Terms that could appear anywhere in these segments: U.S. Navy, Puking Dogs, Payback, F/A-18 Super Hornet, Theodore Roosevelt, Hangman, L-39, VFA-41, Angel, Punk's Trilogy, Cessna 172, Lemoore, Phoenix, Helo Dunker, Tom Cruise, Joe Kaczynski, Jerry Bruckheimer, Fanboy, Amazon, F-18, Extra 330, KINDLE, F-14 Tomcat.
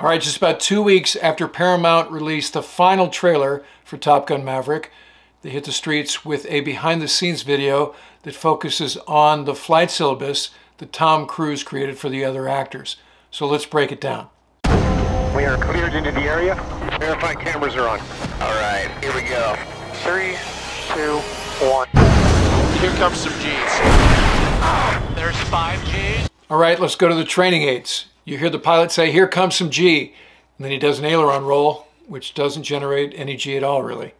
All right, just about 2 weeks after Paramount released the final trailer for Top Gun Maverick, they hit the streets with a behind-the-scenes video that focuses on the flight syllabus that Tom Cruise created for the other actors. So let's break it down. We are cleared into the area. Verify cameras are on. All right, here we go. 3, 2, 1. Here comes some G's. There's 5 G's. All right, let's go to the training aids. You hear the pilot say, here comes some G. And then he does an aileron roll, which doesn't generate any G at all, really.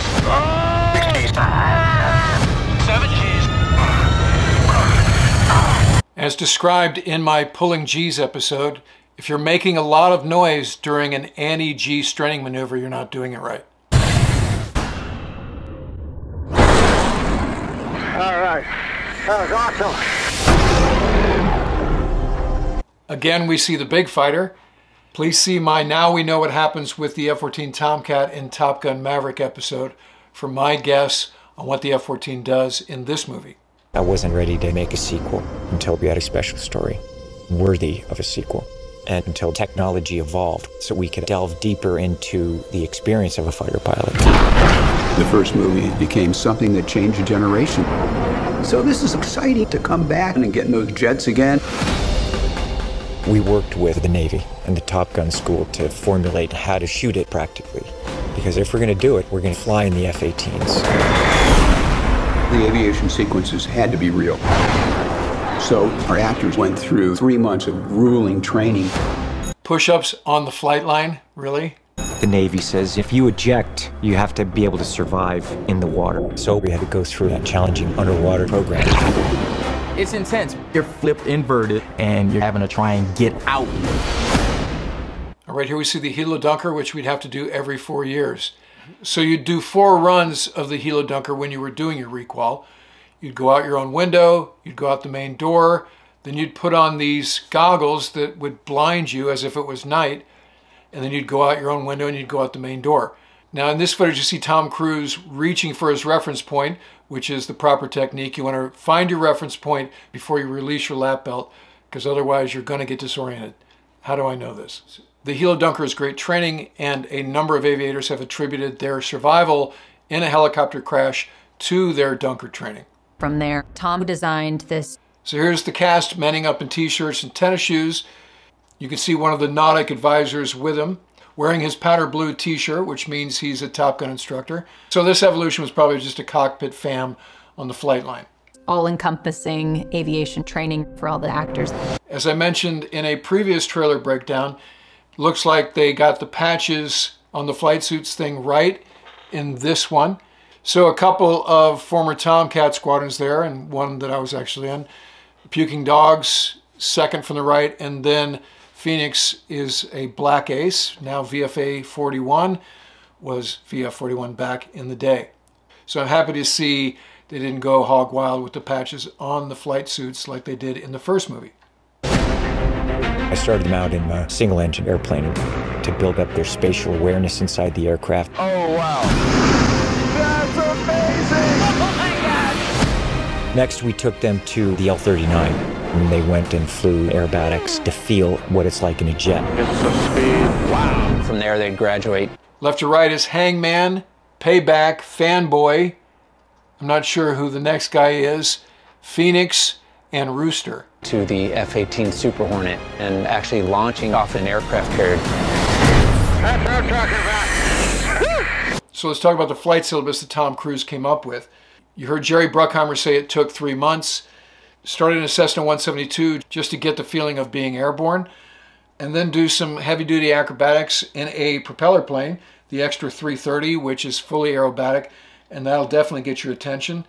Oh! 6 G's. 7 G's. As described in my Pulling G's episode, if you're making a lot of noise during an anti-G straining maneuver, you're not doing it right. All right, that was awesome. Again, we see the big fighter. Please see my Now We Know What Happens with the F-14 Tomcat in Top Gun Maverick episode for my guess on what the F-14 does in this movie. I wasn't ready to make a sequel until we had a special story worthy of a sequel, and until technology evolved so we could delve deeper into the experience of a fighter pilot. The first movie became something that changed a generation. So this is exciting to come back and get in those jets again. We worked with the Navy and the Top Gun school to formulate how to shoot it practically. Because if we're going to do it, we're going to fly in the F-18s. The aviation sequences had to be real. So our actors went through 3 months of grueling training. Push-ups on the flight line, really? The Navy says if you eject, you have to be able to survive in the water. So we had to go through that challenging underwater program. It's intense. You're flipped inverted, and you're having to try and get out. All right, here we see the Helo Dunker, which we'd have to do every 4 years. So you'd do 4 runs of the Helo Dunker when you were doing your requal. You'd go out your own window, you'd go out the main door, then you'd put on these goggles that would blind you as if it was night, and then you'd go out your own window and you'd go out the main door. Now in this footage you see Tom Cruise reaching for his reference point, which is the proper technique. You want to find your reference point before you release your lap belt, because otherwise you're going to get disoriented. How do I know this? The Helo Dunker is great training, and a number of aviators have attributed their survival in a helicopter crash to their Dunker training. From there, Tom designed this. So here's the cast manning up in t-shirts and tennis shoes. You can see one of the Nautic advisors with him, wearing his powder blue t-shirt, which means he's a Top Gun instructor. So this evolution was probably just a cockpit fam on the flight line. All-encompassing aviation training for all the actors. As I mentioned in a previous trailer breakdown, looks like they got the patches on the flight suits thing right in this one. So a couple of former Tomcat squadrons there, and one that I was actually in. Puking Dogs, second from the right, and then Phoenix is a black ace. Now VFA-41 was VF-41 back in the day. So I'm happy to see they didn't go hog wild with the patches on the flight suits like they did in the first movie. I started them out in a single-engine airplane to build up their spatial awareness inside the aircraft. Oh, wow. That's amazing! Oh my God! Next, we took them to the L-39, and they went and flew aerobatics to feel what it's like in a jet. It's a speed, wow! From there, they graduate. Left to right is Hangman, Payback, Fanboy. I'm not sure who the next guy is. Phoenix and Rooster. To the F-18 Super Hornet, and actually launching off an aircraft carrier. That's what I'm talking about. So let's talk about the flight syllabus that Tom Cruise came up with. You heard Jerry Bruckheimer say it took 3 months. Started in a Cessna 172 just to get the feeling of being airborne, and then do some heavy-duty acrobatics in a propeller plane, the Extra 330, which is fully aerobatic, and that'll definitely get your attention.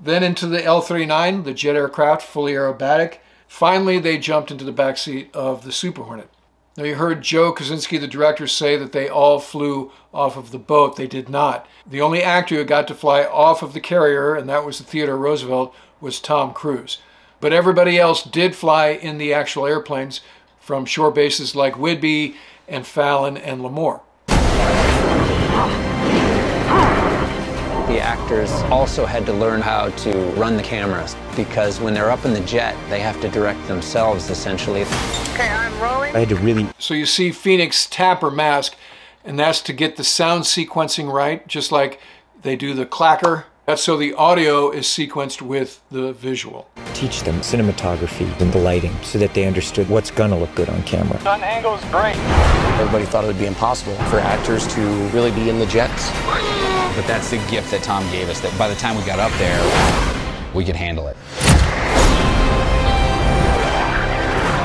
Then into the L-39, the jet aircraft, fully aerobatic. Finally, they jumped into the backseat of the Super Hornet. Now you heard Joe Kaczynski, the director, say that they all flew off of the boat. They did not. The only actor who got to fly off of the carrier, and that was the Theodore Roosevelt, was Tom Cruise. But everybody else did fly in the actual airplanes from shore bases like Whidbey and Fallon and Lemoore. The actors also had to learn how to run the cameras, because when they're up in the jet, they have to direct themselves, essentially. Okay, I'm rolling. I had to really... So you see Phoenix tap her mask, and that's to get the sound sequencing right, just like they do the clacker. That's so the audio is sequenced with the visual. Teach them cinematography and the lighting so that they understood what's gonna look good on camera. Sun angle's great. Everybody thought it would be impossible for actors to really be in the jets. But that's the gift that Tom gave us, that by the time we got up there, we could handle it.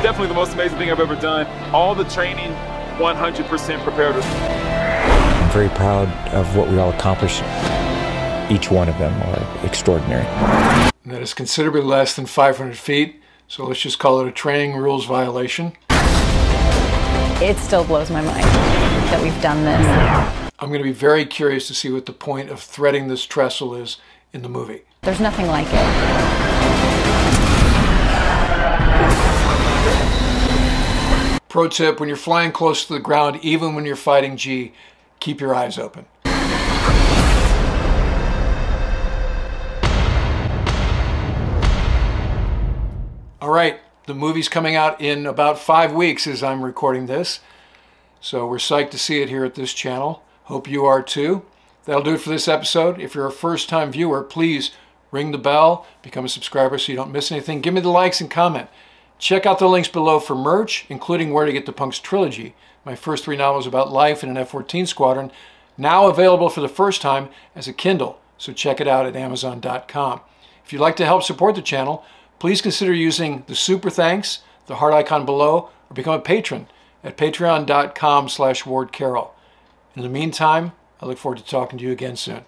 Definitely the most amazing thing I've ever done. All the training, 100% prepared us. I'm very proud of what we all accomplished. Each one of them are extraordinary. And that is considerably less than 500 feet, so let's just call it a training rules violation. It still blows my mind that we've done this. I'm going to be very curious to see what the point of threading this trestle is in the movie. There's nothing like it. Pro tip, when you're flying close to the ground, even when you're fighting G, keep your eyes open. All right, the movie's coming out in about 5 weeks as I'm recording this. So we're psyched to see it here at this channel. Hope you are too. That'll do it for this episode. If you're a first-time viewer, please ring the bell, become a subscriber so you don't miss anything. Give me the likes and comment. Check out the links below for merch, including where to get the Punk's Trilogy, my first 3 novels about life in an F-14 squadron, now available for the first time as a Kindle. So check it out at Amazon.com. If you'd like to help support the channel, please consider using the super thanks, the heart icon below, or become a patron at patreon.com/Ward Carroll. In the meantime, I look forward to talking to you again soon.